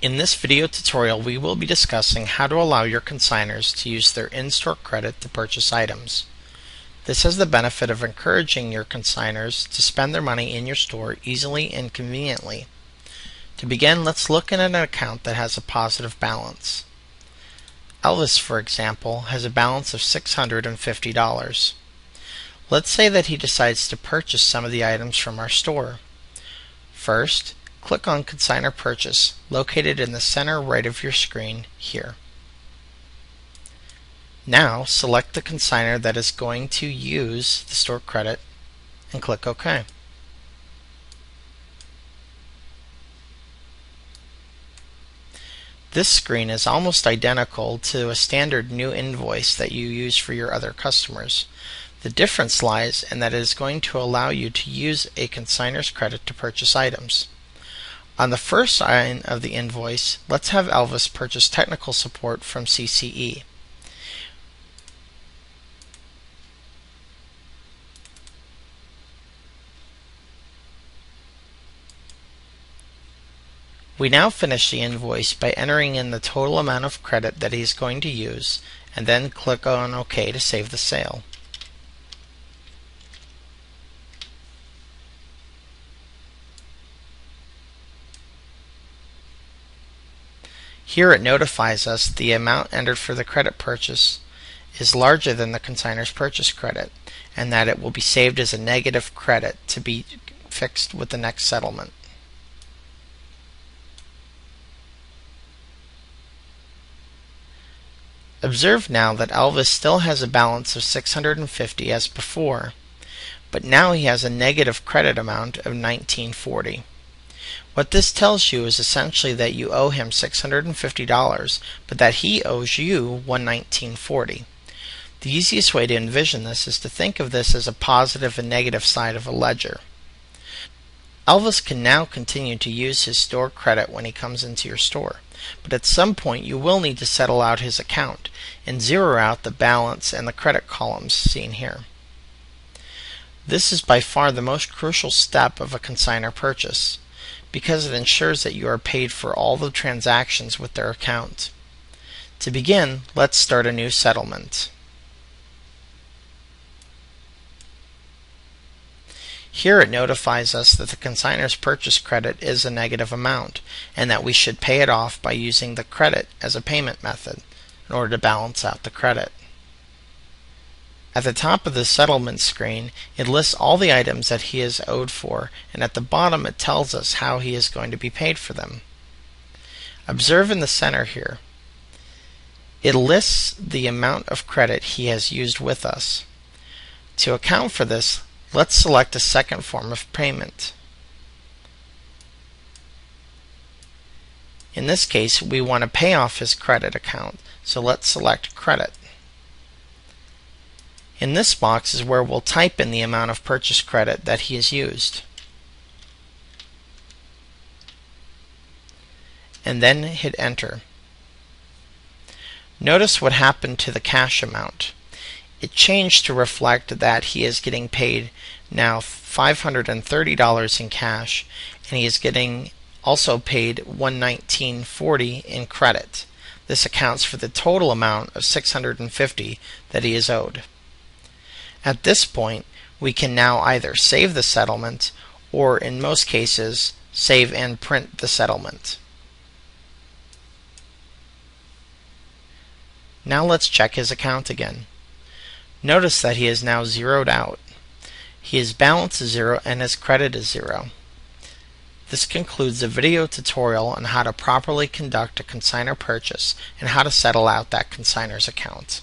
In this video tutorial, we will be discussing how to allow your consignors to use their in-store credit to purchase items. This has the benefit of encouraging your consignors to spend their money in your store easily and conveniently. To begin, let's look at an account that has a positive balance. Elvis, for example, has a balance of $650. Let's say that he decides to purchase some of the items from our store. First, click on Consignor Purchase, located in the center right of your screen here. Now, select the consignor that is going to use the store credit and click OK. This screen is almost identical to a standard new invoice that you use for your other customers. The difference lies in that it is going to allow you to use a consignor's credit to purchase items. On the first line of the invoice, let's have Elvis purchase technical support from CCE. We now finish the invoice by entering in the total amount of credit that he is going to use, and then click on OK to save the sale. Here it notifies us the amount entered for the credit purchase is larger than the consignor's purchase credit, and that it will be saved as a negative credit to be fixed with the next settlement. Observe now that Elvis still has a balance of $650 as before, but now he has a negative credit amount of $1940. What this tells you is essentially that you owe him $650, but that he owes you $119.40. The easiest way to envision this is to think of this as a positive and negative side of a ledger. Elvis can now continue to use his store credit when he comes into your store, but at some point you will need to settle out his account and zero out the balance and the credit columns seen here. This is by far the most crucial step of a consignor purchase, because it ensures that you are paid for all the transactions with their account. To begin, let's start a new settlement. Here it notifies us that the consignor's purchase credit is a negative amount, and that we should pay it off by using the credit as a payment method in order to balance out the credit. At the top of the settlement screen, it lists all the items that he is owed for, and at the bottom it tells us how he is going to be paid for them. Observe in the center here, it lists the amount of credit he has used with us. To account for this, let's select a second form of payment. In this case, we want to pay off his credit account, so let's select Credit. In this box is where we'll type in the amount of purchase credit that he has used, and then hit Enter. Notice what happened to the cash amount. It changed to reflect that he is getting paid now $530 in cash, and he is getting also paid $119.40 in credit. This accounts for the total amount of $650 that he is owed. At this point, we can now either save the settlement or, in most cases, save and print the settlement. Now let's check his account again. Notice that he is now zeroed out. His balance is zero and his credit is zero. This concludes the video tutorial on how to properly conduct a consignor purchase and how to settle out that consignor's account.